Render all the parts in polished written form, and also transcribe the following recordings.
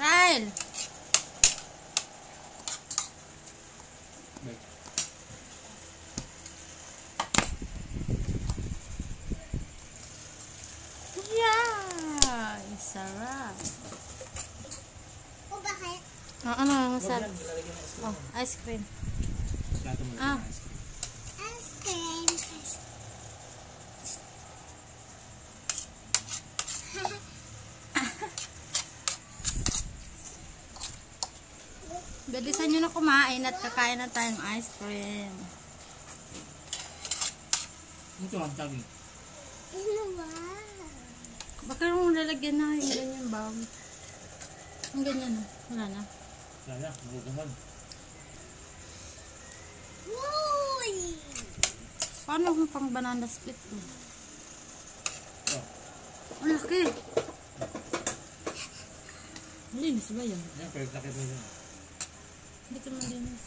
Ryle. Yeah, sarap. Oh, bakit? Oh, ano, masarap. Oh, ice cream. Ah. Ice cream. Bilisan nyo na kumain at kakain na tayong ice cream. Ito ang tabi. Ano ba? Baka mong lalagyan na yung ganyan ba? Ang ganyan na. Wala na. Wala na. Maguguman. Uy! Paano kung pang banana split ko? Ang laki! Linis ba yan? Yan, pero laki ba yan? Hindi ko malinis.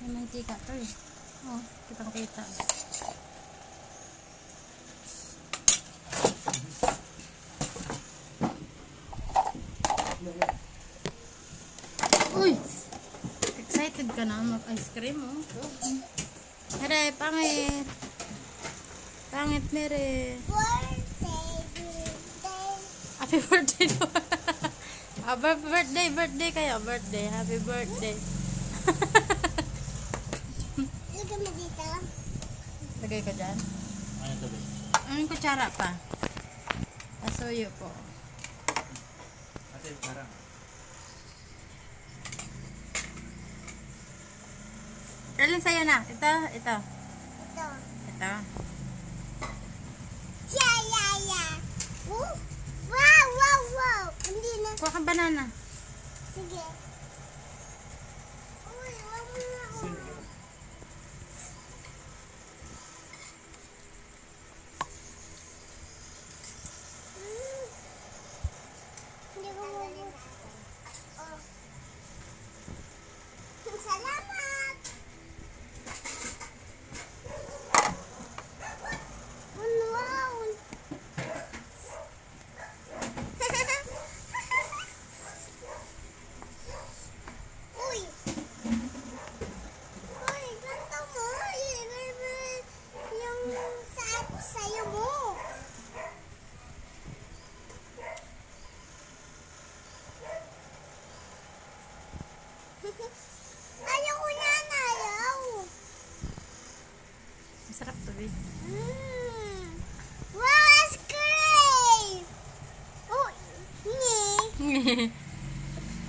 May mantika to eh. Oh, kitang kita. Uy! Excited ka na mag-ice cream oh. Aray, pangit. Pangit mere. Happy birthday to ah, birthday kayo, birthday, happy birthday. Lagay mo dito. Lagay ko dyan. Ano ito ba? Anong kutsara pa? Asuyo po. Ate, parang. Alin sa'yo na? Ito, ito. Ito. Ito. Yeah, yeah, yeah. Woo! Wow, wow, wow. Hindi na. Kuha kang banana. Sige. Uy, wag mo na ako. Hindi ko wala. Oh. Salamat. Ayaw ko na, ayaw. Masarap to eh. Wow, ice cream! Oh, nye.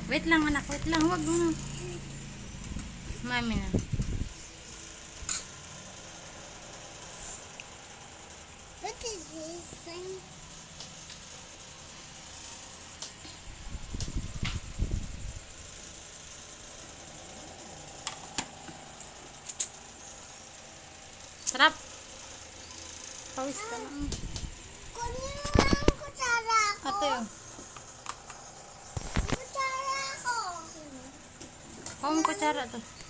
Wait lang anak, wait lang. Huwag mo na. Mami na. What is this thing? Sarap. Pawis ka lang. Kunin mo ang kutsara ko. Ate o. Kutsara ko. Kung kutsara to.